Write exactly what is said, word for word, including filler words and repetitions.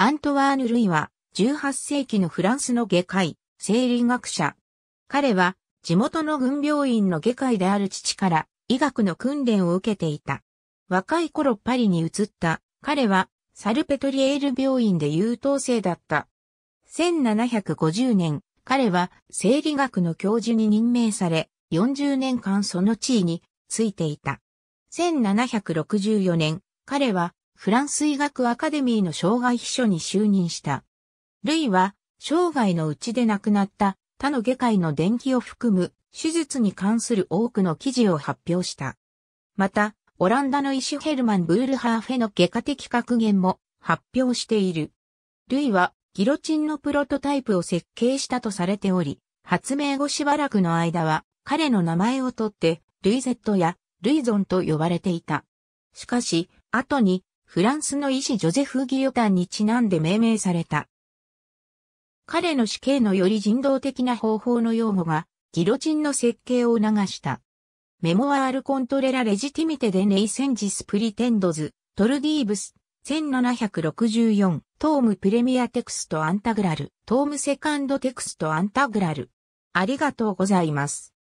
アントワーヌ・ルイはじゅうはっせいきのフランスの外科医、生理学者。彼は地元の軍病院の外科医である父から医学の訓練を受けていた。若い頃パリに移った彼はサルペトリエール病院で優等生だった。せんななひゃくごじゅうねん、彼は生理学の教授に任命され、よんじゅうねんかんその地位についていた。せんななひゃくろくじゅうよねん、彼はフランス医学アカデミーの生涯秘書に就任した。ルイは生涯のうちで亡くなった他の外科医の伝記を含む手術に関する多くの記事を発表した。また、オランダの医師ヘルマン・ブールハーフェの外科的格言も発表している。ルイはギロチンのプロトタイプを設計したとされており、発明後しばらくの間は彼の名前を取ってルイゼットやルイゾンと呼ばれていた。しかし、後にフランスの医師ジョゼフ・ギヨタンにちなんで命名された。彼の死刑のより人道的な方法の擁護が、ギロチンの設計を促した。メモアール・コントレラ・レジティミテ・デ・ネイセンジス・プリテンドズ、トルディーブス、せんななひゃくろくじゅうよん、トーム・プレミア・テクスト・アンタグラル、トーム・セカンド・テクスト・アンタグラル。ありがとうございます。